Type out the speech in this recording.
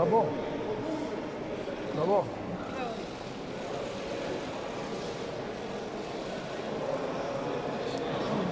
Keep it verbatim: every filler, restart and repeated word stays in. D'abord. D'abord.